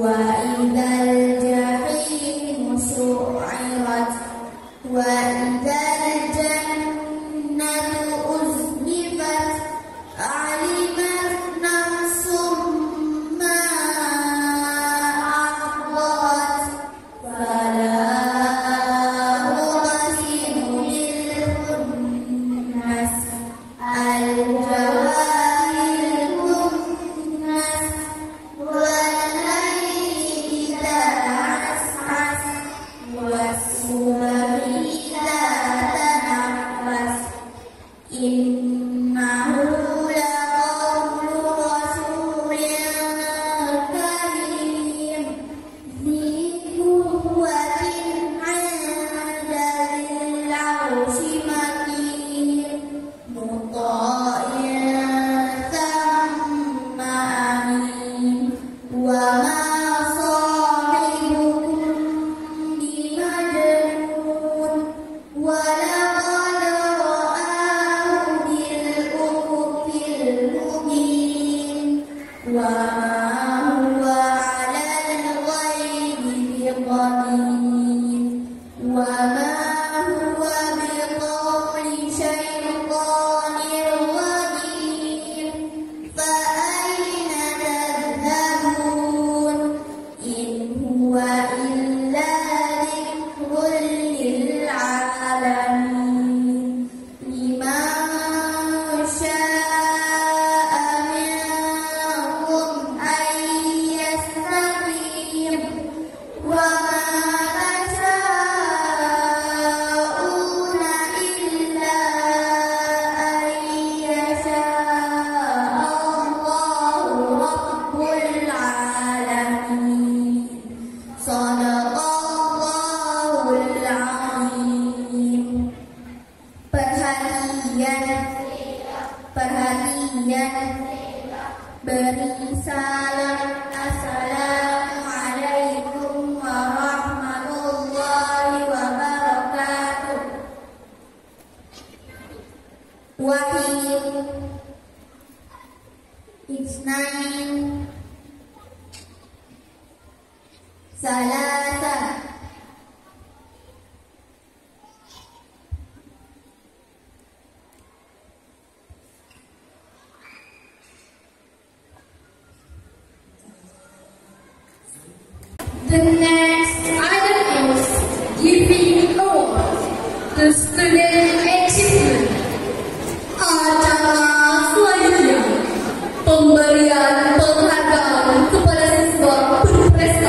Wa sumari la perhatian, beri salam. Assalamualaikum warahmatullahi wabarakatuh. Wahid, Isnain, Salasa, the next item is giving over the student achievement atau selanjutnya pemberian penghargaan kepada siswa berprestasi.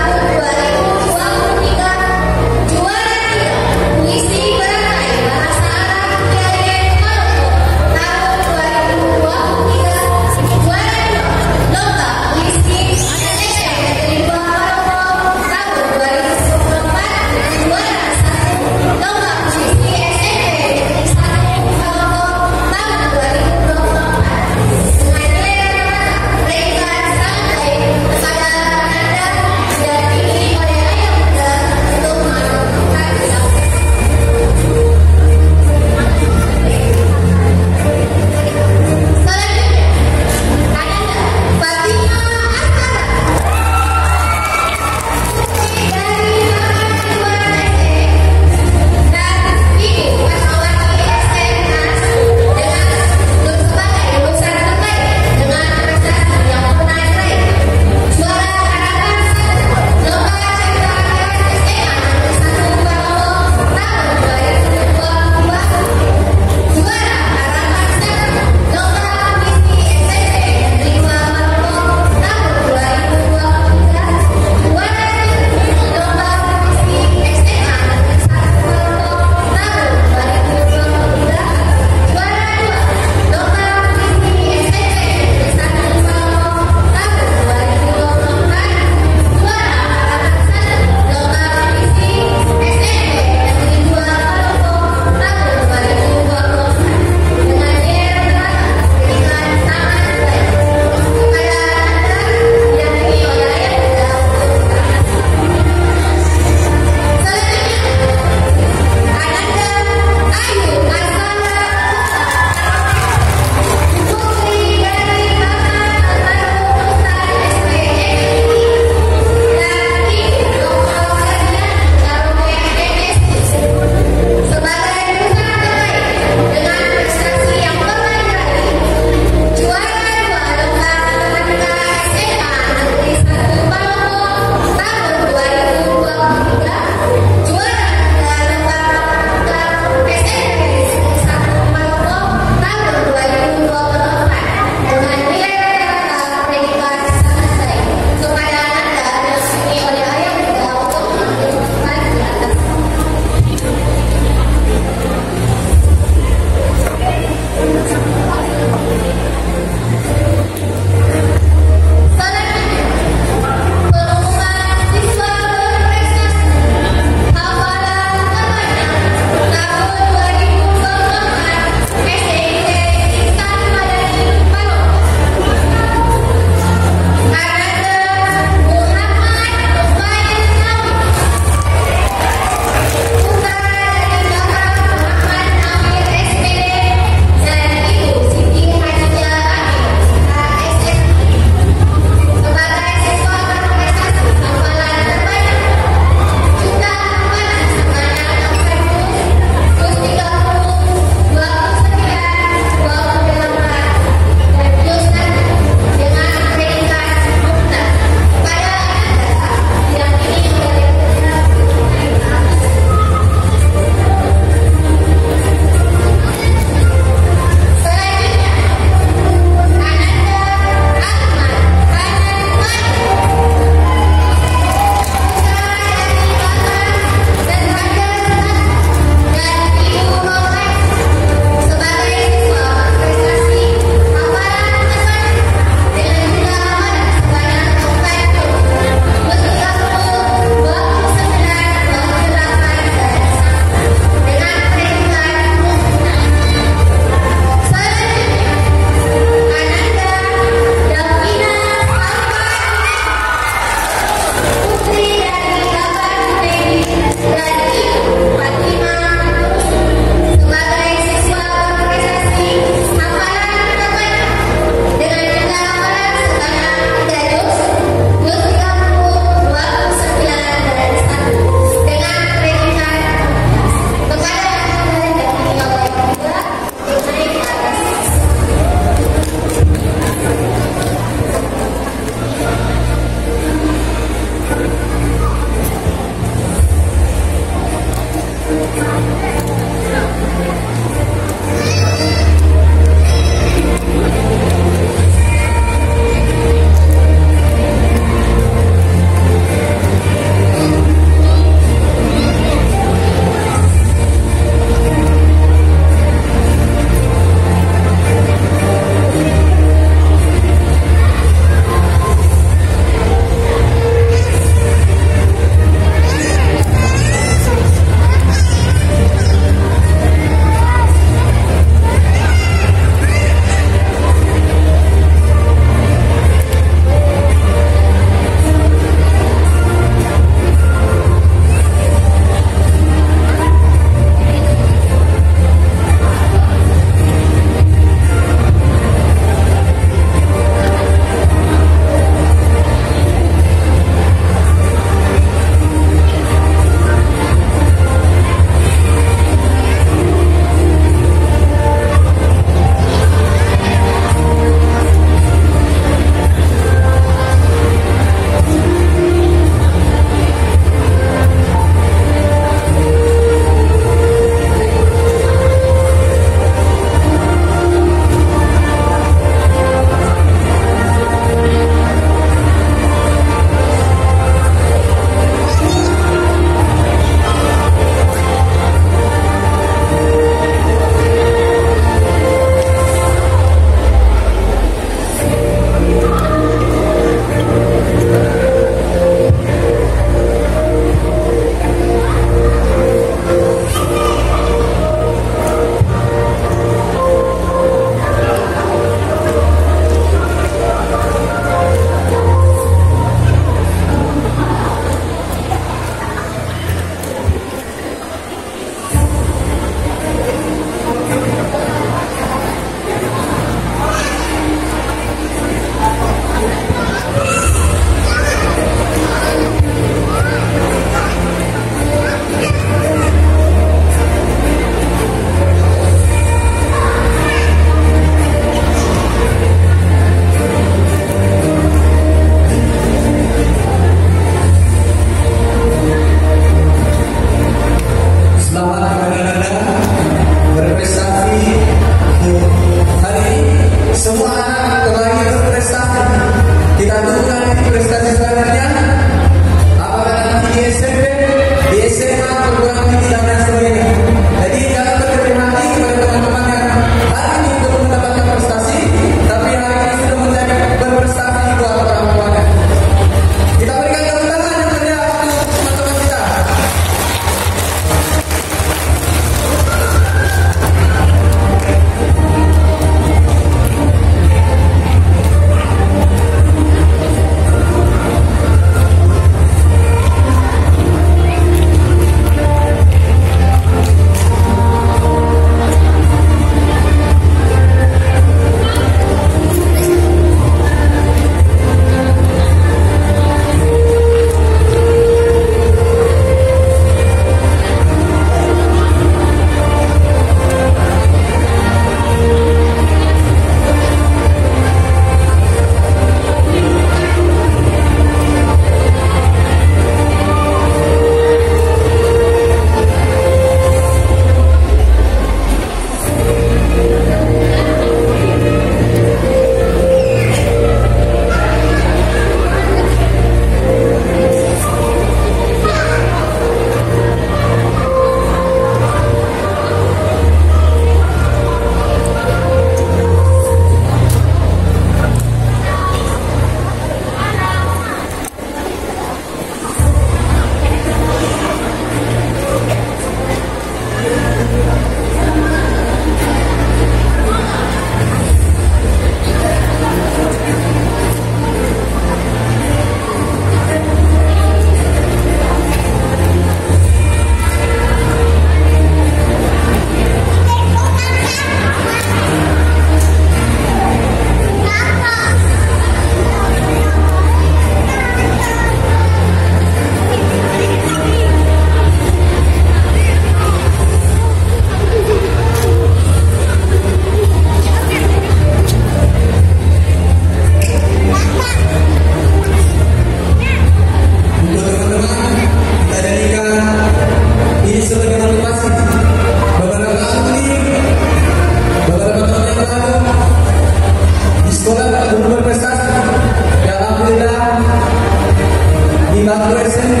di bangku SMP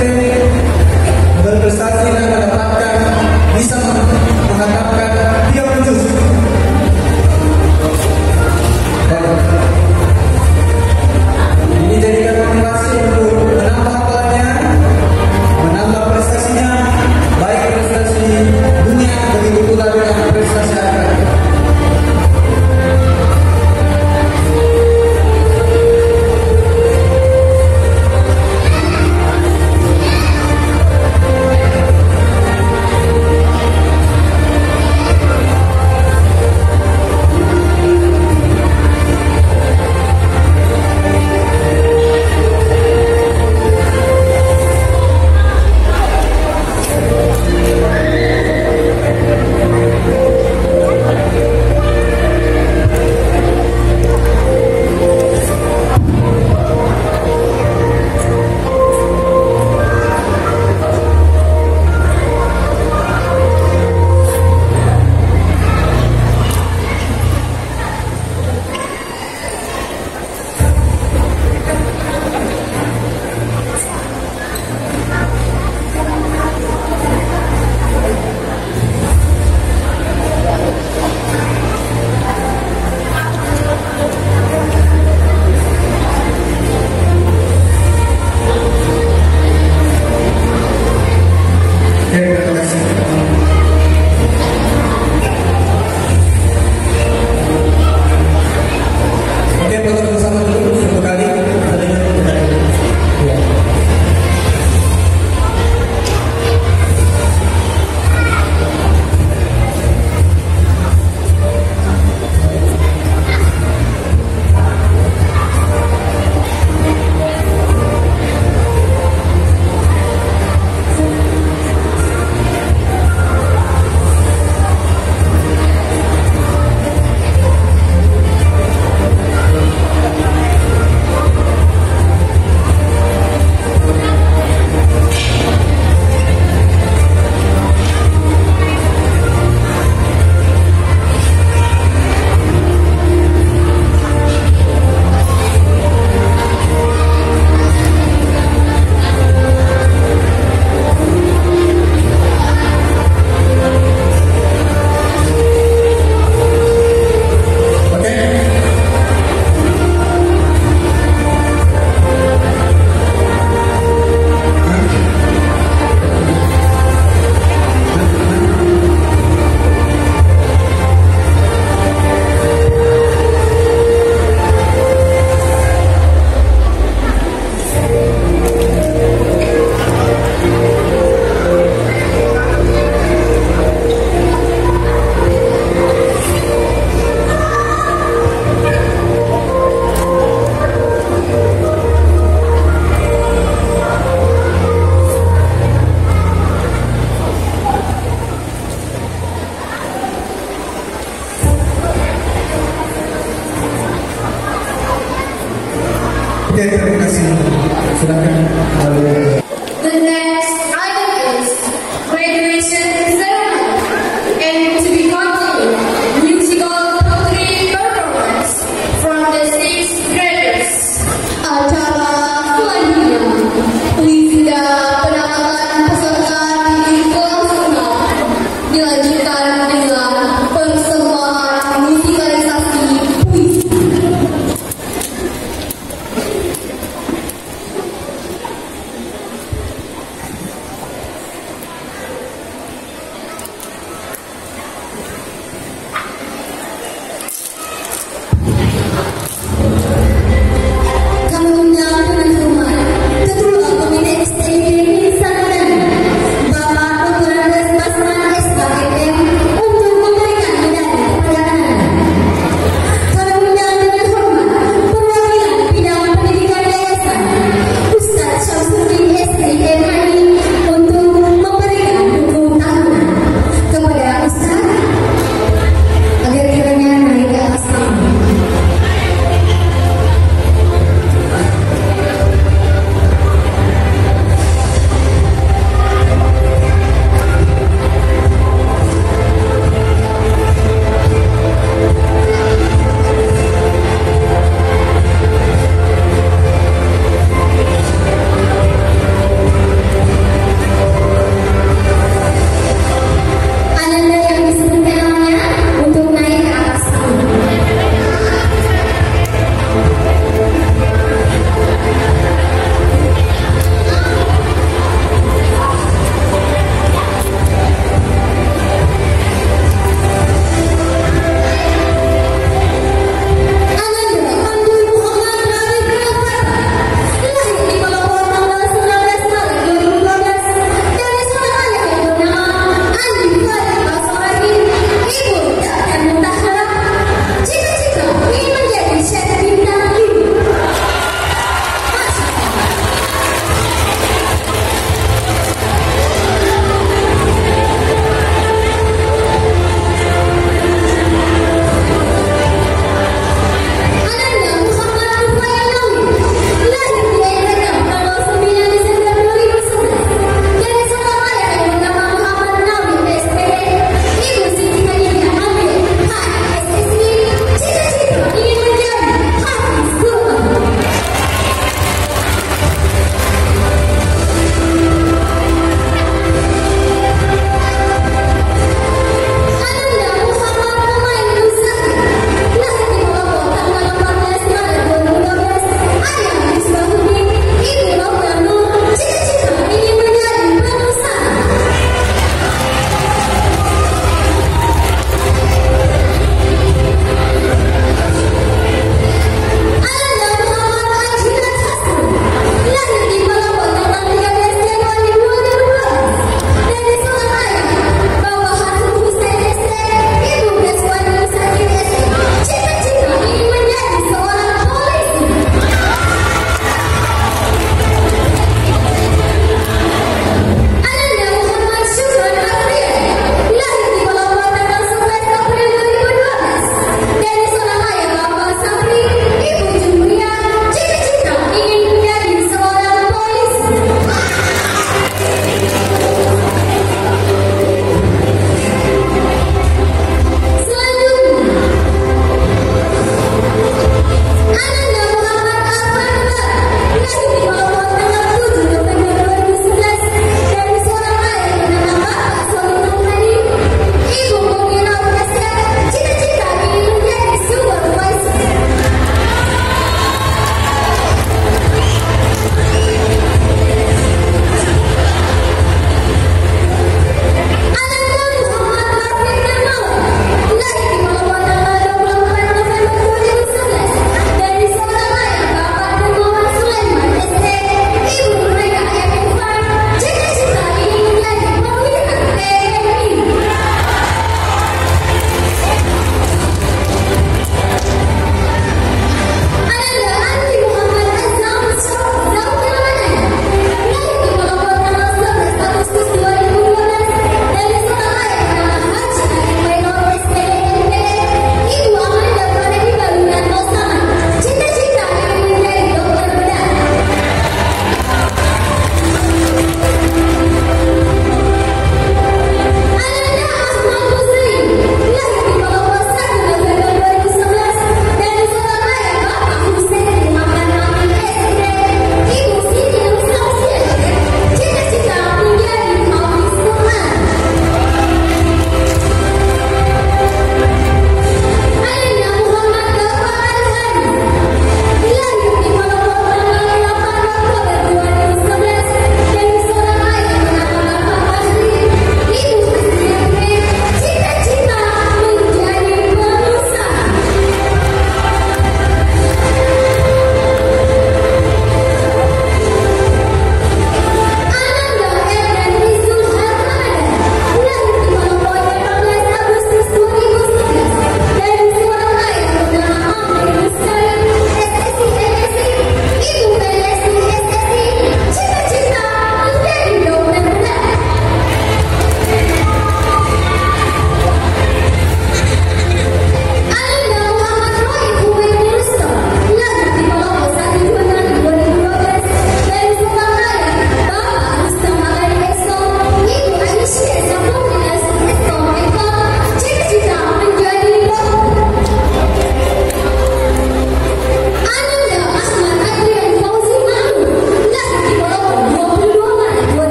berprestasi dan mendapatkan bisa mengatakan dia menjus. Ini jadikan motivasi untuk menambah pelannya, menambah prestasinya, baik prestasi dunia begitu pula dengan prestasi akademik.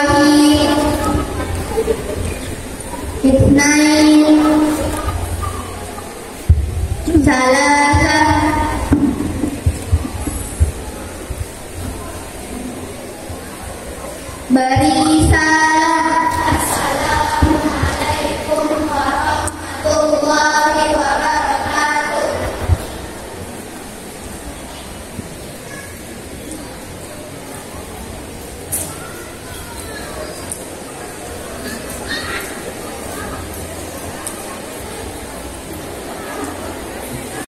Bari